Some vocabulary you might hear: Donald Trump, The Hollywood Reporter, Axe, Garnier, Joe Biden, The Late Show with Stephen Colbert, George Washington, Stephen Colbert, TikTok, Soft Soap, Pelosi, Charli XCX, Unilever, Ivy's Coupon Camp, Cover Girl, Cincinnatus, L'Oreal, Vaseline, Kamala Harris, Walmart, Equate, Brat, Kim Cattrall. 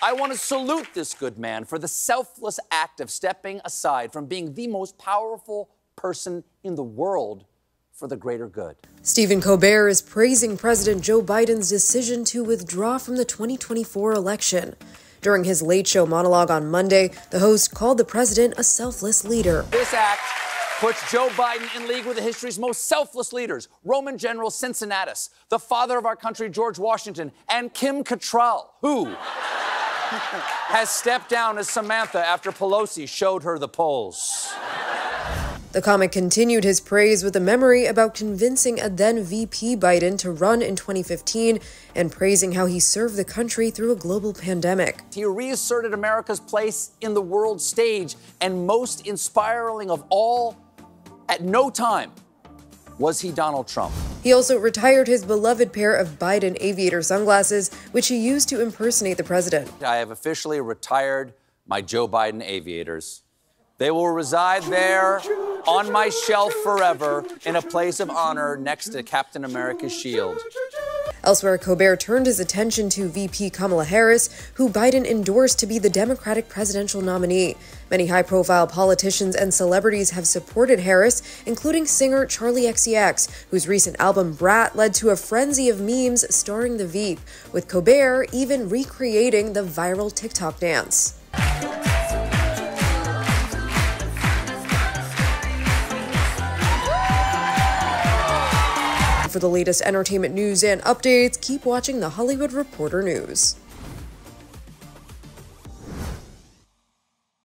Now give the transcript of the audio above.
I want to salute this good man for the selfless act of stepping aside from being the most powerful person in the world for the greater good. Stephen Colbert is praising President Joe Biden's decision to withdraw from the 2024 election. During his Late Show monologue on Monday, the host called the president a selfless leader. This act puts Joe Biden in league with history's most selfless leaders, Roman General Cincinnatus, the father of our country, George Washington, and Kim Cattrall, who has stepped down as Samantha after Pelosi showed her the polls. The comic continued his praise with a memory about convincing a then-VP Biden to run in 2015 and praising how he served the country through a global pandemic. He reasserted America's place in the world stage, and most inspiring of all, at no time was he Donald Trump. He also retired his beloved pair of Biden aviator sunglasses, which he used to impersonate the president. I have officially retired my Joe Biden aviators. They will reside there on my shelf forever in a place of honor next to Captain America's shield. Elsewhere, Colbert turned his attention to VP Kamala Harris, who Biden endorsed to be the Democratic presidential nominee. Many high-profile politicians and celebrities have supported Harris, including singer Charli XCX, whose recent album Brat led to a frenzy of memes starring the Veep, with Colbert even recreating the viral TikTok dance. For the latest entertainment news and updates, keep watching The Hollywood Reporter News.